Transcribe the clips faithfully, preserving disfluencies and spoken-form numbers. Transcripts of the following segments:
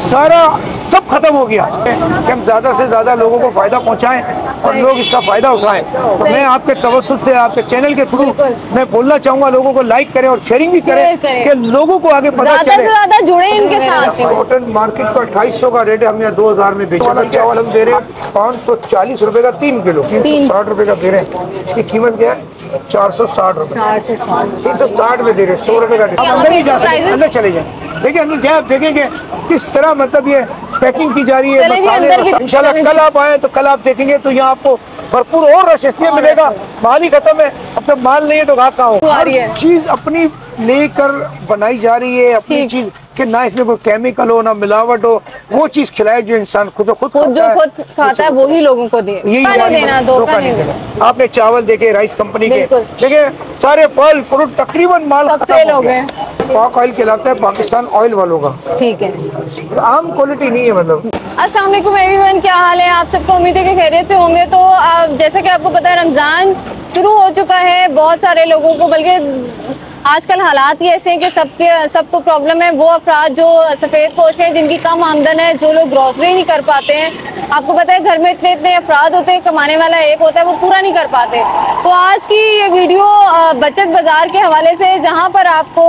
ये सारा सब खत्म हो गया कि हम ज़्यादा से ज़्यादा लोगों को फ़ायदा पहुंचाएं और लोग इसका फ़ायदा उठाएं। तो मैं आपके तवस्सुत से आपके चैनल के थ्रू मैं बोलना चाहूँगा लोगों को लाइक करें और शेयरिंग भी करें कि लोगों को आगे पता चले, ज़्यादा जुड़े इनके साथ। कॉटन मार्केट का अट्ठाईस सौ का रेट है, हम यहाँ दो हज़ार में बेच रहे हैं। चावल हम दे रहे हैं पाँच सौ चालीस रुपये का तीन किलो, तीन सौ साठ रुपये का दे रहे हैं। इसकी कीमत क्या है? चार सौ साठ रुपये, तीन सौ साठ में दे रहे, सौ रुपये का। अंदर ही जा सकते, अंदर चले जाए, देखिए अंदर जाए, आप देखेंगे किस तरह मतलब ये पैकिंग की जा रही है मसाले। इंशाल्लाह कल आप आए तो कल आप देखेंगे तो यहाँ आपको भरपूर और रश इसलिए मिलेगा, माल ही खत्म है। अब जब माल नहीं है तो घाट कहाँ हो? हर चीज अपनी लेकर बनाई जा रही है, अपनी चीज कि ना इसमें कोई केमिकल हो ना मिलावट हो, वो चीज खिलाए जो इंसान खुद खुद जो खुद खाता है वही लोगों को दे। यही आपने चावल देखे राइस कंपनी के, देखे सारे फल फ्रूट तकरीबन माल सबसे लोग हैं। पाक ऑयल कहलाता है पाकिस्तान ऑयल वालों का, ठीक है, आम क्वालिटी नहीं है। मतलब अस्सलाम वालेकुम एवरीवन, क्या हाल है आप सबको, उम्मीद है कि खैरियत से होंगे। तो आप जैसे कि आपको पता है रमजान शुरू हो चुका है, बहुत सारे लोगों को बल्कि आजकल हालात ही ऐसे हैं कि सबके सबको प्रॉब्लम है। वो अफराद जो सफ़ेद पोश हैं, जिनकी कम आमदन है, जो लोग ग्रॉसरी नहीं कर पाते हैं, आपको पता है घर में इतने इतने अफराद होते हैं, कमाने वाला एक होता है, वो पूरा नहीं कर पाते। तो आज की ये वीडियो बचत बाज़ार के हवाले से, जहां पर आपको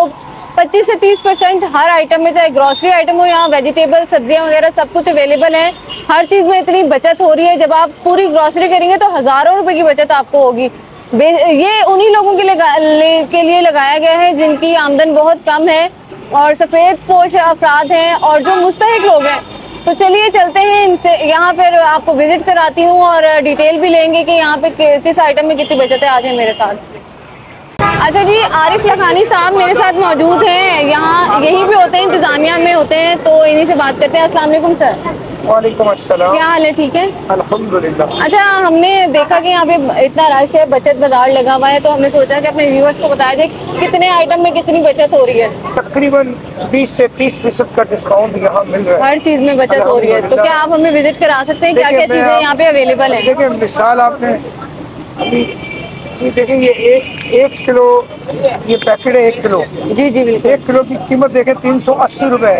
पच्चीस से तीस परसेंट हर आइटम में, चाहे ग्रॉसरी आइटम हो या वेजिटेबल सब्जियां वगैरह सब कुछ अवेलेबल है, हर चीज़ में इतनी बचत हो रही है। जब आप पूरी ग्रॉसरी करेंगे तो हज़ारों रुपये की बचत आपको होगी। ये उन्हीं लोगों के लिए ले, के लिए लगाया गया है जिनकी आमदन बहुत कम है और सफ़ेद पोश अफराद हैं और जो मुस्तहिक लोग हैं। तो चलिए चलते हैं इनसे, यहाँ पर आपको विजिट कराती हूँ और डिटेल भी लेंगे कि यहाँ पे किस आइटम में कितनी बचत है। आज है मेरे साथ अच्छा जी आरिफ लखानी साहब मेरे साथ मौजूद हैं, यहाँ यहीं पे होते हैं, इंतज़ामिया में होते हैं, तो इन्हीं से बात करते हैं। अस्सलाम वालेकुम सर। वालेकुम अस्सलाम, क्या हाल है? ठीक है अल्हम्दुलिल्लाह। अच्छा, हमने देखा कि यहाँ पे इतना राइस है, बचत बाजार लगा हुआ है, तो हमने सोचा कि अपने व्यूअर्स को बताया जाए कितने आइटम में कितनी बचत हो रही है। तकरीबन बीस से तीस फीसद का डिस्काउंट यहाँ मिल रहा है, हर चीज में बचत हो रही है। तो क्या आप हमें विजिट करा सकते हैं, क्या क्या चीजें यहाँ पे अवेलेबल है? देखिए मिसाल आपने अभी देखेंगे, एक एक किलो ये पैकेट है, एक किलो जी जी बिल्कुल, एक किलो की कीमत देखें तीन सौ अस्सी रुपए,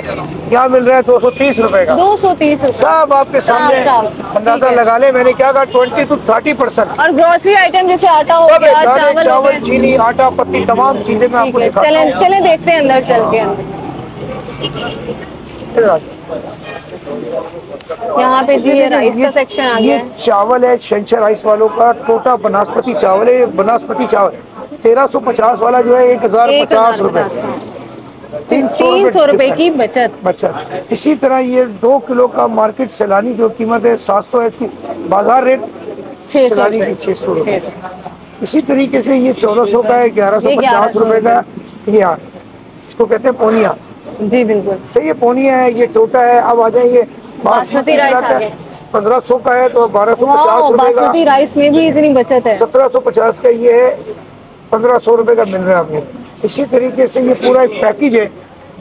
यहाँ मिल रहा है दो सौ तीस रुपए का। दो सौ तीस साहब आपके सामने अंदाजा लगा ले, मैंने क्या कहा ट्वेंटी टू थर्टी परसेंट। और ग्रोसरी आइटम जैसे आटा हो गया, चावल, चावल चीनी आटा पत्ती तमाम चीजें मैं आपको दिखा। चले चले देखते हैं अंदर चल के अंदर, यहाँ पे ये राइस का सेक्शन आ गया। ये चावल है शंशा राइस वालों का, टोटा बनास्पति चावल है, बनास्पति चावल तेरह सौ पचास वाला जो है एक हजार पचास रुपए, तीन सौ रुपए की बचत बचत। इसी तरह ये दो किलो का मार्केट सैलानी जो कीमत है सात सौ है, इसकी बाजार रेट सैलानी की छह सौ रुपए। इसी तरीके से ये चौदह सौ का है, ग्यारह सौ पचास रुपए का, यहाँ इसको कहते हैं पोनिया जी बिल्कुल सही है, पोनिया है, ये टोटा है। अब आ जाइए बासमती राइस, पंद्रह सौ का है तो बारह सौ पचास रुपए का। बासमती राइस में भी इतनी बचत है, सत्रह सौ पचास का ये है, पंद्रह सौ रुपए का मिल रहा है आपको। इसी तरीके से ये पूरा एक पैकेज है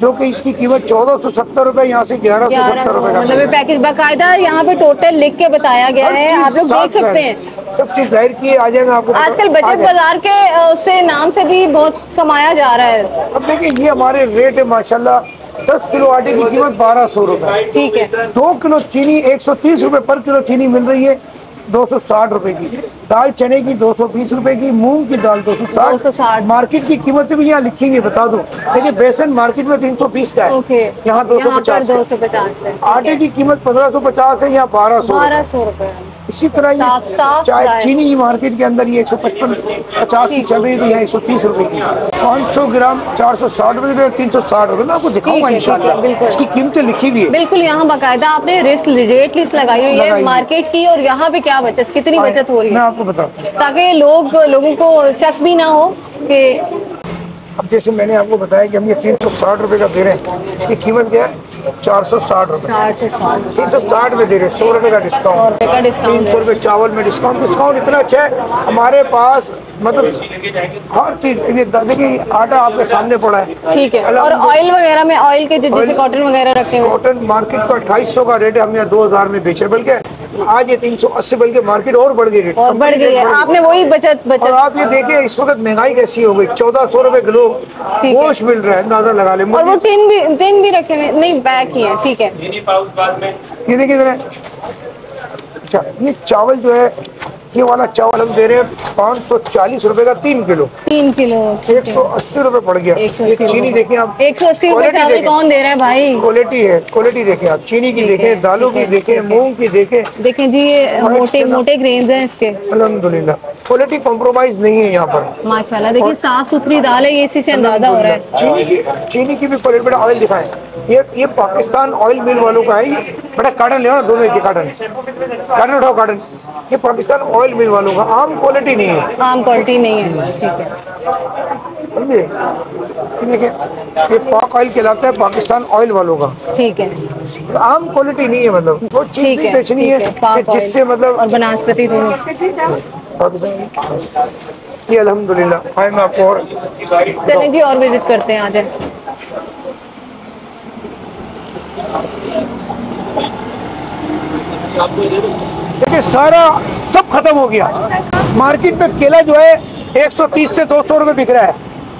जो कि इसकी कीमत चौदह सौ सत्तर रुपए, यहाँ से ग्यारह सौ सत्तर रुपए का। मतलब पैकेज बाकायदा यहाँ पे टोटल लिख के बताया गया है, आप लोग देख सकते हैं, सब चीज जाहिर की है। आज मैं आपको आजकल बचत बाजार के उससे नाम से भी बहुत कमाया जा रहा है। अब देखिए ये हमारे रेट है माशाल्लाह, दस किलो आटे की कीमत बारह सौ रुपए, ठीक है, दो किलो चीनी एक सौ तीस रुपए पर किलो चीनी मिल रही है, दो सौ साठ रुपए की दाल चने की, दो सौ बीस रुपए की मूंग की दाल, दो सौ साठ। मार्केट की कीमतें भी यहाँ लिखी हुई बता दो, देखिए बेसन मार्केट में तीन सौ बीस का है, यहाँ दो सौ पचास दो सौ पचास आटे की कीमत पंद्रह सौ पचास है, यहाँ बारह सौ बारह सौ रुपए। इसी तरह चाय चीनी मार्केट के अंदर ये एक सौ पचपन पचास की चल रही है, यहाँ एक सौ तीस रुपए की, पाँच सौ ग्राम चार सौ साठ रुपए, तीन सौ साठ रुपए। मैं आपको दिखाऊंगा इंशाल्लाह, इसकी कीमतें लिखी हुई है बिल्कुल यहाँ बाकायदा, आपने रेट लिस्ट लगाई हुई है मार्केट की, और यहाँ पे क्या बचत कितनी बचत हो रही है मैं आपको बताऊँ, ताकि लोग लोगों को शक भी ना हो कि। अब जैसे मैंने आपको बताया कि हम ये तीन सौ साठ रुपए का दे रहे हैं, इसकी कीमत क्या है चार सौ साठ रुपए, तीन सौ साठ में दे रहे हैं, सौ रुपए का डिस्काउंट, तीन सौ रुपए चावल में डिस्काउंट। डिस्काउंट इतना अच्छा है हमारे पास, मतलब हर चीज देखिए, आटा आपके सामने पड़ा है, ठीक है, और ऑयल वगैरह में, ऑयल के जैसे कॉटन वगैरह रखे हैं, कॉटन मार्केट का अट्ठाईस सौ का रेट है, हम यहाँ दो हजार में बेचे, बल्कि आज ये तीन सौ अस्सी बल्कि मार्केट और बढ़ गई, और बढ़ गई है। आपने वही बचत बचत आप ये देखिए इस वक्त महंगाई कैसी हो गई, चौदह सौ रुपए किलो गोश्त मिल रहा है, अंदाजा लगा ले। और वो टिन भी टिन भी रखे हुए नहीं, बैग ही है। ठीक है, ये देखिए जरा। अच्छा, ये चावल जो है ये वाला चावल हम दे रहे हैं पाँच सौ चालीस रूपए का तीन किलो, तीन किलो एक सौ अस्सी रूपए पड़ गया। एक चीनी देखिए आप, एक सौ अस्सी रूपए चावल कौन दे रहा है भाई। क्वालिटी है, क्वालिटी देखें आप, चीनी की देखें, दालों की देखें, मूंग की देखें, देखें जी ये मोटे मोटे ग्रेन्स हैं इसके। अल्हम्दुलिल्लाह क्वालिटी कॉम्प्रोमाइज नहीं है यहाँ पर, माशाल्लाह। देखिए साफ सुथरी दाल है, इसी से अंदाजा हो रहा है। चीनी की चीनी की भी क्वालिटी। बड़ा ऑयल दिखाए, ये ये पाकिस्तान ऑयल मिल वालों का है। ये बड़ा कार्टन ले दोनों के कार्टन कार्टन उठाओ कार्टन। ये पाकिस्तान ऑयल मिल वालों का आम क्वालिटी नहीं है, आम क्वालिटी नहीं है। ठीक है, देखिए ये पाक ऑयल कहलाता है पाकिस्तान ऑयल वालों का। ठीक है, तो आम क्वालिटी नहीं है, मतलब वो चीज भी बेचनी है जिससे मतलब। और बनास्पति पाकिस्तान ये अल्हम्दुलिल्लाह। भाई मैं आपको और चलें जी और विजिट करते हैं। आज देखिए सारा सब खत्म हो गया। मार्केट में केला जो है एक सौ तीस से दो सौ रुपए बिक रहा है,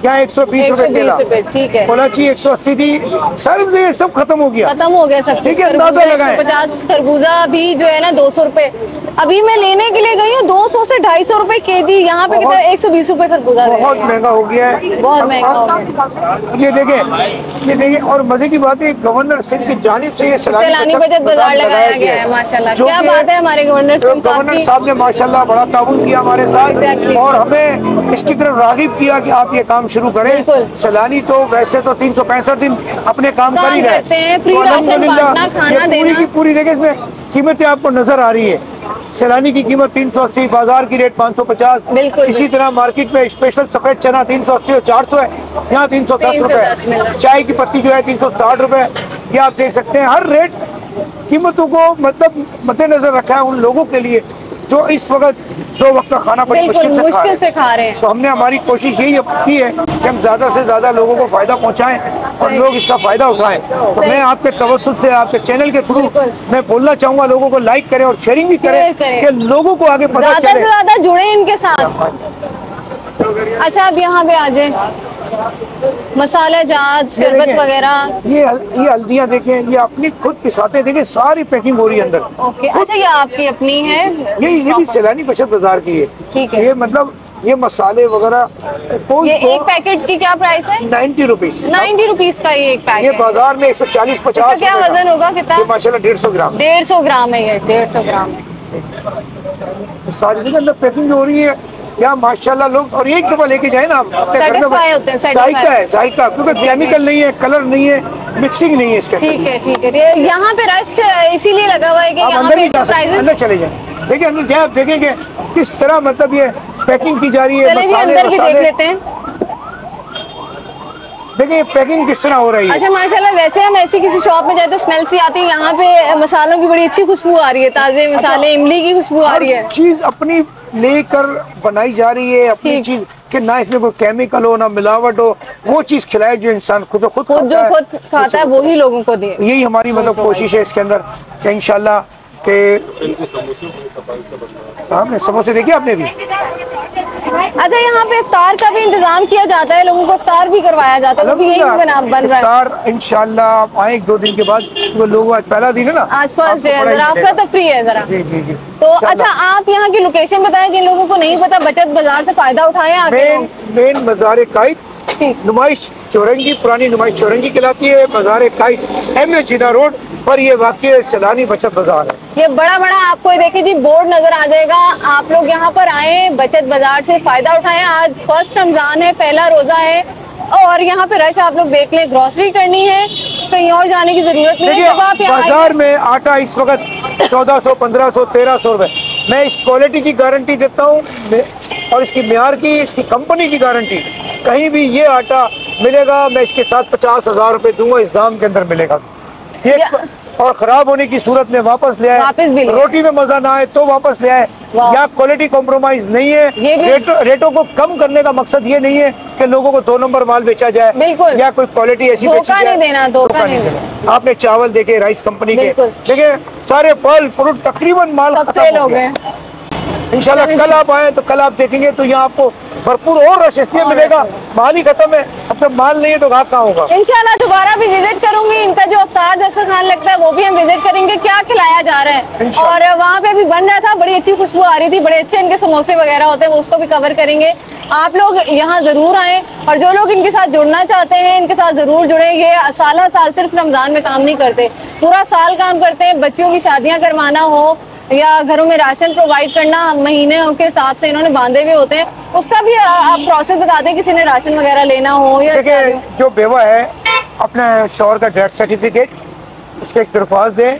यहाँ एक सौ बीस रुपए केला। ठीक है, कोलाची एक सौ अस्सी थी, सब सब खत्म हो गया, खत्म हो गया सब। ठीक है, अंदाजा लगाएं। पचास खरबूजा भी जो है ना दो सौ रुपए, अभी मैं लेने के लिए गई हूँ दो सौ से ढाई सौ रुपए केजी, यहाँ पे कितना एक सौ बीस रुपए खरबूजा। बहुत महंगा हो गया है, बहुत महंगा हो गया। ये देखें, ये देखें। और मजे की बात है गवर्नर सिंध की जानिब से ये सैलानी बचत बाजार लगाया गया है। माशाल्लाह क्या बात है, हमारे गवर्नर सिंह गवर्नर साहब ने माशाल्लाह बड़ा ताउन किया हमारे साथ और हमें इसकी तरफ रागिब किया कि आप ये काम शुरू करें। सैलानी तो वैसे तो तीन सौ पैंसठ दिन अपने काम कर ही रहे हैं, पूरी की पूरी। देखे इसमें कीमतें आपको नजर आ रही है, सैलानी की कीमत तीन सौ अस्सी, बाजार की रेट पाँच सौ पचास। बिल्कुल, इसी तरह मार्केट में स्पेशल सफेद चना तीन सौ अस्सी और चार सौ है, यहाँ तीन सौ दस रुपए। चाय की पत्ती जो है तीन सौ साठ रुपए। ये आप देख सकते हैं हर रेट कीमतों को मतलब मद्देनजर रखा है उन लोगों के लिए जो इस वक्त दो वक्त का खाना बड़ी मुश्किल से, मुश्किल से खा रहे हैं। तो हमने हमारी कोशिश यही की है कि हम ज्यादा से ज्यादा लोगों को फायदा पहुंचाएं और लोग इसका फायदा उठाएं। तो मैं आपके तवज्जुह से आपके चैनल के थ्रू मैं बोलना चाहूंगा लोगों को लाइक करें और शेयरिंग भी करें कि लोगों को आगे पता चले, ज्यादा से ज्यादा जुड़े इनके साथ। अच्छा, अब यहाँ पे आ जाए मसाला जात शरबत वगैरह। ये हल, ये हल्दियाँ देखें, ये अपनी खुद पिसाते देखें, सारी पैकिंग हो रही है अंदर। ओके, अच्छा ये आपकी अपनी है? ये ये भी सैलानी बचत बाजार की है। ठीक है, ये मतलब ये मसाले वगैरह कोई ये एक पैकेट की क्या प्राइस है? नाइन्टी रुपीज नाइन्टी रुपीज का ये एक पैकेट। ये बाजार में एक सौ चालीस पचास। क्या वजन होगा कितना? माशाल्लाह डेढ़ सौ ग्राम डेढ़ सौ ग्राम है ये डेढ़ सौ ग्राम है। सारी अंदर पैकिंग हो रही है या माशाल्लाह लोग। और एक दफा लेके जाए ना आप, होते हैं जायका है, जायका क्योंकि केमिकल नहीं है, कलर नहीं है, मिक्सिंग नहीं है इसका। ठीक है, ठीक है, यहाँ पे रश इसीलिए लगा हुआ है कि यहाँ पे प्राइसेस। अंदर चले जाए, देखिए अंदर जाए आप देखेंगे किस तरह मतलब ये पैकिंग की जा रही है। अंदर भी देख लेते हैं, देखिए पैकिंग किस तरह हो रही है। अच्छा माशाल्लाह, वैसे हम ऐसी किसी शॉप में जाए तो स्मेल सी आती है, यहाँ पे मसालों की बड़ी अच्छी खुशबू आ रही है, ताजे मसाले इमली की खुशबू आ रही है। चीज अपनी लेकर बनाई जा रही है, अपनी चीज कि ना इसमें कोई केमिकल हो ना मिलावट हो, वो चीज खिलाए जो इंसान खुद खुद जो खुद खाता है वो ही लोगों को दे। यही हमारी मतलब कोशिश है इसके अंदर कि इंशाल्लाह के आपने समोसे देखिए आपने भी। अच्छा, यहाँ पे इफ्तार का भी इंतजाम किया जाता है, लोगों को इफ्तार भी करवाया जाता है, वो भी यही बना बन रहा है। इफ्तार इंशाल्लाह आप आए एक दो दिन के बाद, वो लोग आज पहला दिन है ना, आज फर्स्ट डे है, अफरा तफरी है जरा। जी जी जी। तो अच्छा, आप यहाँ की लोकेशन बताएं जिन लोगों को नहीं पता बचत बाजार से फायदा उठाए। मेन मेन बाजार कायद नुमाइश चौरंगी, पुरानी नुमाइश चौरंगी कहलाती है। बाजार कायद एम ए जीना रोड पर ये वाकई सैलानी बचत बाजार है। ये बड़ा बड़ा आपको देखिए जी बोर्ड नजर आ जाएगा। आप लोग यहाँ पर आए, बचत बाजार से फायदा उठाएं। आज फर्स्ट रमजान है, पहला रोजा है और यहाँ पे रश आप लोग देख लें। ग्रोसरी करनी है, कहीं और जाने की जरूरत नहीं है। जब आप बाजार में आटा इस वक्त चौदह सौ पंद्रह सौ तेरह सौ रुपए, मैं इस क्वालिटी की गारंटी देता हूँ और इसकी म्यार की, इसकी कंपनी की गारंटी। कहीं भी ये आटा मिलेगा मैं इसके साथ पचास हजार रुपए दूंगा, इस दाम के अंदर मिलेगा। ये और खराब होने की सूरत में वापस ले आए, रोटी में मजा ना आए तो वापस ले आए, या क्वालिटी कॉम्प्रोमाइज नहीं है। रेटो, रेटों को कम करने का मकसद ये नहीं है कि लोगों को दो नंबर माल बेचा जाए, बिल्कुल, या कोई क्वालिटी ऐसी बेची नहीं देना, धोखा नहीं देना। आपने चावल देखे राइस कंपनी के, देखिए सारे फल फ्रूट तकरीबन माल खत्म हो गए। इंशाल्लाह कल आप आए तो कल आप देखेंगे तो यहाँ आपको भरपूर और रश इसलिए मिलेगा, माल ही खत्म है। अब जब माल नहीं है तो घाट कहाँ होगा। इंशाल्लाह दोबारा भी विजिट करूंगी। इनका जो अफ्तार दस्तरखान लगता है वो भी हम विजिट करेंगे, क्या खिलाया जा रहा है। और वहाँ पे भी बन रहा था, बड़ी अच्छी खुशबू आ रही थी, बड़े अच्छे इनके समोसे वगैरह होते हैं, वो उसको भी कवर करेंगे। आप लोग यहाँ जरूर आए, और जो लोग इनके साथ जुड़ना चाहते हैं इनके साथ जरूर जुड़े। ये साल साल सिर्फ रमजान में काम नहीं करते, पूरा साल काम करते हैं। बच्चियों की शादियाँ करवाना हो या घरों में राशन प्रोवाइड करना, महीने के हिसाब से इन्होंने बांधे हुए होते हैं, उसका भी आप प्रोसेस बता दें। किसी ने राशन वगैरह लेना हो या जो बेवा है अपने शौहर का डेथ सर्टिफिकेट, उसके एक दरख्वास्त दें,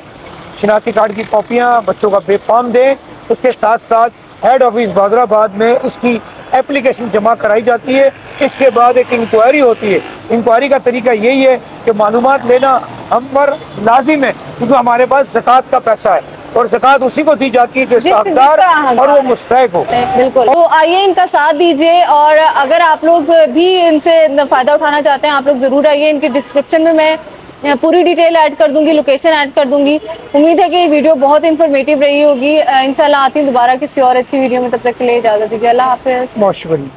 शनाख्ती कार्ड की कॉपियाँ, बच्चों का पे फॉर्म दें। उसके साथ साथ हेड ऑफिस बादराबाद में उसकी एप्लीकेशन जमा कराई जाती है। इसके बाद एक इंक्वायरी होती है। इंक्वायरी का तरीका यही है कि मालूमात लेना हम पर लाजिम है, क्योंकि हमारे पास ज़कात का पैसा है और ज़कात उसी को दी जाती है जो इसका हकदार और वो मुस्तहक हो। बिल्कुल, तो आइए इनका साथ दीजिए। और अगर आप लोग भी इनसे फ़ायदा उठाना चाहते हैं, आप लोग ज़रूर आइए। इनके डिस्क्रिप्शन में मैं पूरी डिटेल ऐड कर दूंगी, लोकेशन ऐड कर दूंगी। उम्मीद है कि ये वीडियो बहुत इंफॉर्मेटिव रही होगी। इंशाल्लाह आती हूँ दोबारा किसी और अच्छी वीडियो में, तब तक के लिए इजाज़त दीजिए। अल्लाह हाफ़िज़।